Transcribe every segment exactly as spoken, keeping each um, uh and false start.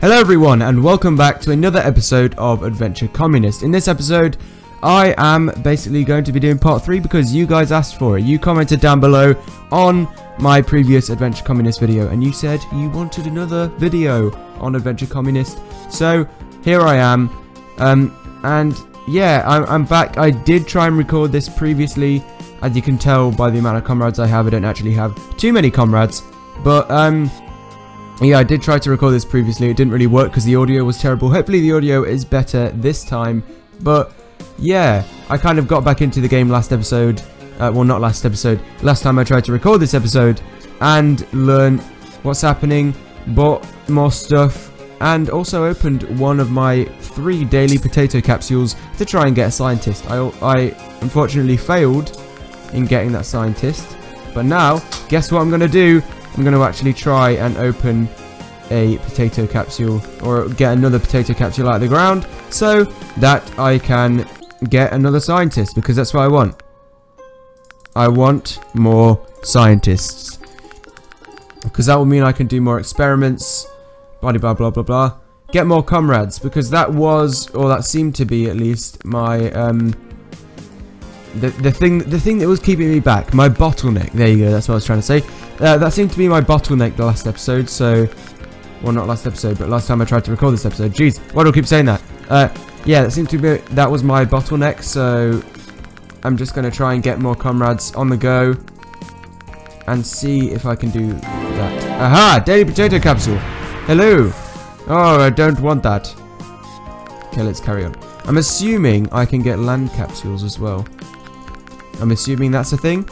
Hello everyone and welcome back to another episode of Adventure Communist. In this episode I am basically going to be doing part three because you guys asked for it. You commented down below on my previous Adventure Communist video and you said you wanted another video on Adventure Communist. So here I am, um, and yeah, I'm, I'm back. I did try and record this previously. As you can tell by the amount of comrades I have, I don't actually have too many comrades, but um, yeah, I did try to record this previously. It didn't really work because the audio was terrible. Hopefully the audio is better this time, but yeah, I kind of got back into the game last episode, uh, well not last episode, last time I tried to record this episode, and learn what's happening, bought more stuff, and also opened one of my three daily potato capsules to try and get a scientist. I, I unfortunately failed in getting that scientist, but now, guess what I'm going to do? I'm going to actually try and open a potato capsule, or get another potato capsule out of the ground, so that I can get another scientist, because that's what I want. I want more scientists, because that will mean I can do more experiments, blah blah blah blah blah. Get more comrades, because that was, or that seemed to be at least, my um the, the thing the thing that was keeping me back, my bottleneck. There you go, that's what I was trying to say. Uh, that seemed to be my bottleneck the last episode, so, well, not last episode, but last time I tried to record this episode. Jeez, why do I keep saying that? Uh, yeah, that seemed to be, that was my bottleneck, so I'm just going to try and get more comrades on the go and see if I can do that. Aha! Daily potato capsule! Hello! Oh, I don't want that. Okay, let's carry on. I'm assuming I can get land capsules as well. I'm assuming that's a thing.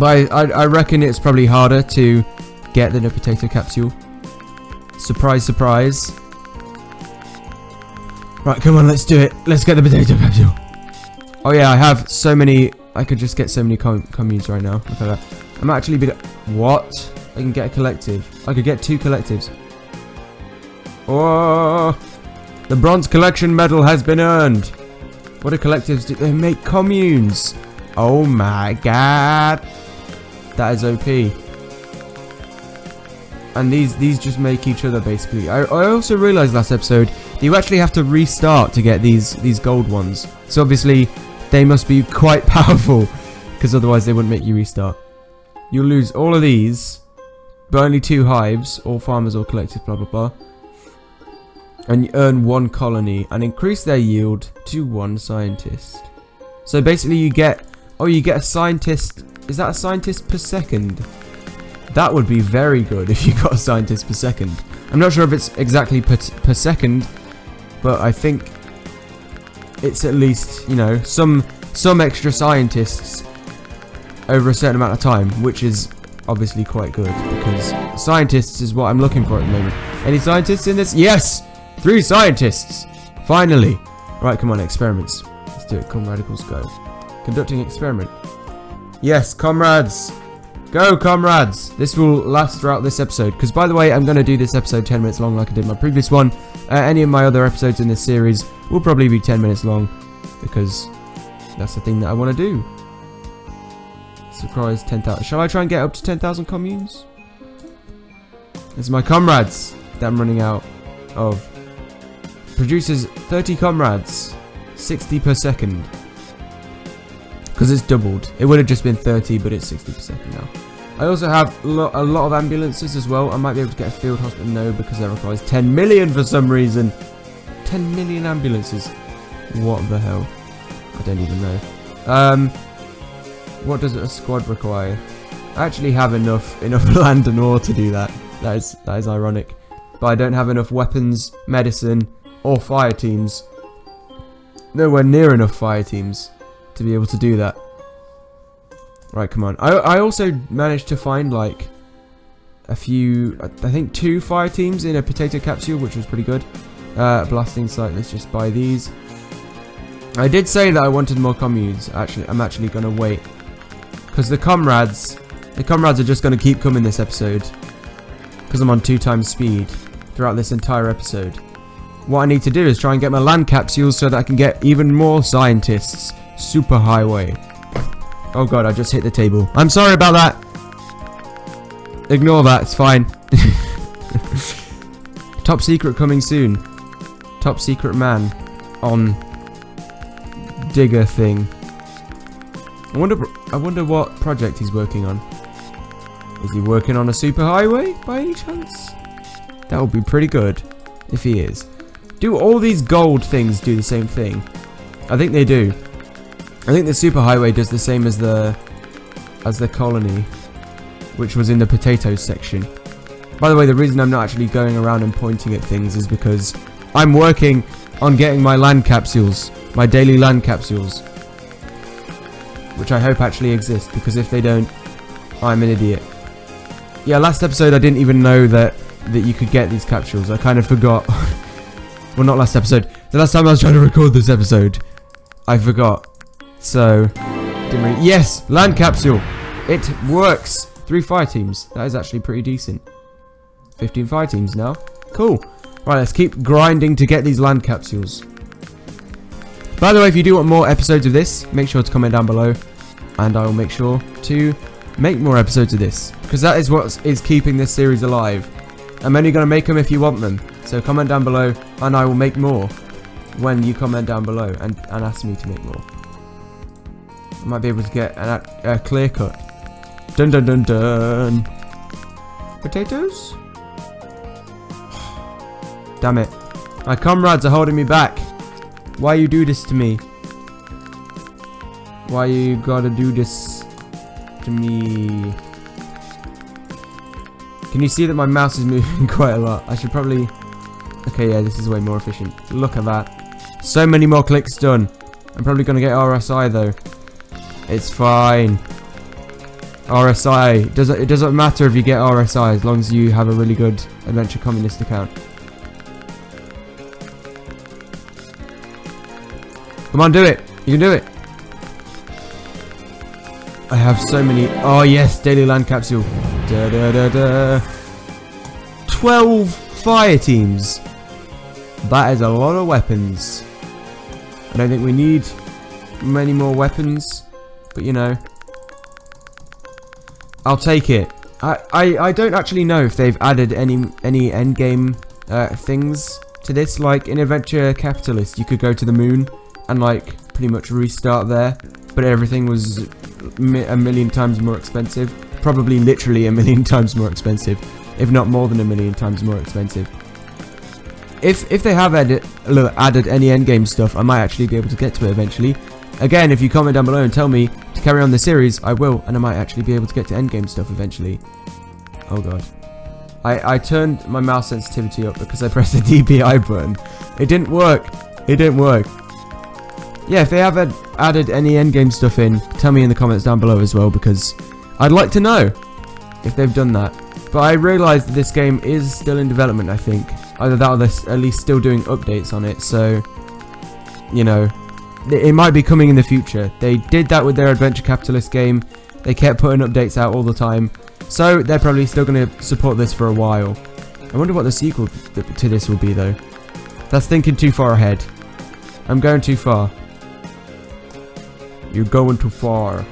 But I, I, I reckon it's probably harder to get than a potato capsule. Surprise, surprise. Right, come on, let's do it. Let's get the potato capsule. Oh yeah, I have so many. I could just get so many com communes right now. Look at that. I'm actually bit. What? I can get a collective. I could get two collectives. Oh! The bronze collection medal has been earned. What do collectives do? They make communes. Oh my god. That is O P. And these these just make each other basically. I, I also realised last episode that you actually have to restart to get these these gold ones. So obviously they must be quite powerful, because otherwise they wouldn't make you restart. You'll lose all of these, but only two hives, all farmers or collective, blah blah blah. And you earn one colony and increase their yield to one scientist. So basically you get, oh you get a scientist, is that a scientist per second? That would be very good if you got a scientist per second. I'm not sure if it's exactly per, per second, but I think it's at least, you know, some some extra scientists over a certain amount of time, which is obviously quite good, because scientists is what I'm looking for at the moment. Any scientists in this? Yes! Three scientists! Finally! Right, come on, experiments. Let's do it. Come, radicals, go. Conducting experiment. Yes, comrades! Go, comrades! This will last throughout this episode, because by the way, I'm going to do this episode ten minutes long like I did my previous one. Uh, any of my other episodes in this series will probably be ten minutes long, because that's the thing that I want to do. Surprise, ten thousand. Shall I try and get up to ten thousand communes? It's my comrades that I'm running out of. Produces thirty comrades, sixty per second. Because it's doubled. It would have just been thirty, but it's sixty per second now. I also have lo a lot of ambulances as well. I might be able to get a field hospital. No, because that requires ten million for some reason. ten million ambulances. What the hell? I don't even know. Um, what does a squad require? I actually have enough enough land and ore to do that. That is that is ironic. But I don't have enough weapons, medicine, or fire teams. Nowhere near enough fire teams to be able to do that. Right, come on. I, I also managed to find like a few, I think two fire teams in a potato capsule, which was pretty good. Uh, blasting site, let's just buy these. I did say that I wanted more communes. Actually, I'm actually going to wait, because the comrades, the comrades are just going to keep coming this episode, because I'm on two times speed throughout this entire episode. What I need to do is try and get my land capsules so that I can get even more scientists. Super highway. Oh god, I just hit the table. I'm sorry about that. Ignore that, it's fine. Top secret coming soon. Top secret man on digger thing. I wonder I wonder what project he's working on. Is he working on a superhighway by any chance? That would be pretty good if he is. Do all these gold things do the same thing? I think they do. I think the superhighway does the same as the as the colony, which was in the potatoes section. By the way, the reason I'm not actually going around and pointing at things is because I'm working on getting my land capsules, my daily land capsules, which I hope actually exist, because if they don't, I'm an idiot. Yeah, last episode I didn't even know that that you could get these capsules. I kind of forgot. Well, not last episode. The last time I was trying to record this episode, I forgot. So, didn't really... Yes! Land capsule! It works! Three fire teams. That is actually pretty decent. fifteen fire teams now. Cool. Right, let's keep grinding to get these land capsules. By the way, if you do want more episodes of this, make sure to comment down below. And I will make sure to make more episodes of this, because that is what is keeping this series alive. I'm only going to make them if you want them. So comment down below, and I will make more when you comment down below and, and ask me to make more. I might be able to get an, a clear cut. Dun dun dun dun. Potatoes? Damn it. My comrades are holding me back. Why you do this to me? Why you gotta do this to me? Can you see that my mouse is moving quite a lot? I should probably... Okay, yeah, this is way more efficient. Look at that. So many more clicks done. I'm probably going to get R S I, though. It's fine. R S I. Doesn't, it doesn't matter if you get R S I, as long as you have a really good Adventure Communist account. Come on, do it. You can do it. I have so many... Oh, yes, daily land capsule. Da, da, da, da. twelve fire teams. That is a lot of weapons. I don't think we need many more weapons, but you know, I'll take it. I, I, I don't actually know if they've added any any endgame uh, things to this. Like in Adventure Capitalist, you could go to the moon and like pretty much restart there, but everything was mi a million times more expensive. Probably literally a million times more expensive, if not more than a million times more expensive. If if they have added, added any endgame stuff, I might actually be able to get to it eventually. Again, if you comment down below and tell me to carry on the series, I will, and I might actually be able to get to endgame stuff eventually. Oh god. I, I turned my mouse sensitivity up because I pressed the D P I button. It didn't work. It didn't work. Yeah, if they have ad added any endgame stuff in, tell me in the comments down below as well, because... I'd like to know if they've done that. But I realised that this game is still in development, I think. Either that or they're at least still doing updates on it, so... You know, it might be coming in the future. They did that with their Adventure Capitalist game. They kept putting updates out all the time. So, they're probably still going to support this for a while. I wonder what the sequel th to this will be, though. That's thinking too far ahead. I'm going too far. You're going too far.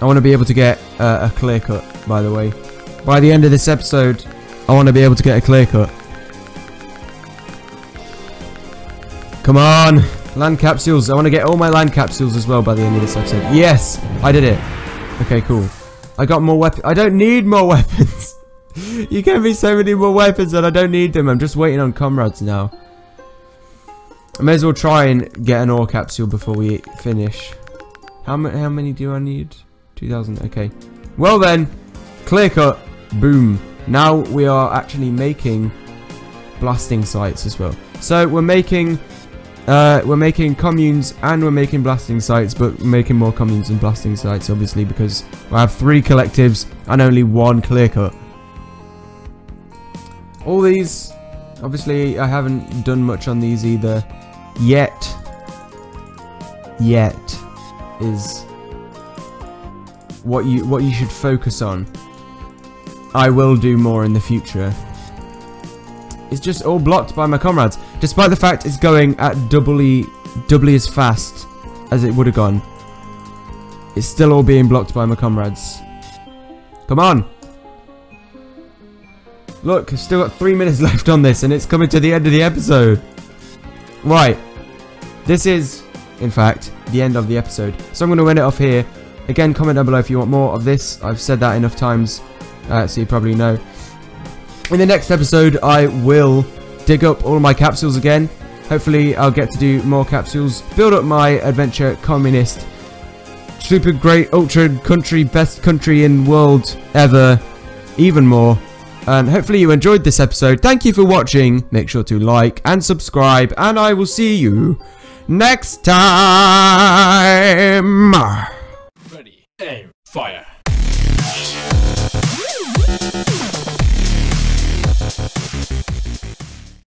I want to be able to get uh, a clear cut, by the way. By the end of this episode, I want to be able to get a clear cut. Come on! Land capsules! I want to get all my land capsules as well by the end of this episode. Yes! I did it! Okay, cool. I got more weapons. I don't need more weapons! You gave me so many more weapons and I don't need them. I'm just waiting on comrades now. I may as well try and get an ore capsule before we finish. How, ma how many do I need? two thousand, okay. Well then, clear cut, boom. Now we are actually making blasting sites as well. So we're making uh, we're making communes and we're making blasting sites, but making more communes and blasting sites obviously, because I have three collectives and only one clear cut. All these, obviously I haven't done much on these either yet. Yet is what you what you should focus on. I will do more in the future. It's just all blocked by my comrades, despite the fact it's going at doubly doubly as fast as it would have gone. It's still all being blocked by my comrades. Come on! Look, I've still got three minutes left on this, and it's coming to the end of the episode. Right. This is, in fact, the end of the episode. So I'm going to end it off here. Again, comment down below if you want more of this. I've said that enough times, uh, so you probably know. In the next episode, I will dig up all of my capsules again. Hopefully, I'll get to do more capsules. Build up my Adventure Communist. Super great, ultra country, best country in world ever. Even more. And hopefully you enjoyed this episode. Thank you for watching. Make sure to like and subscribe. And I will see you next time. Ready, aim, fire.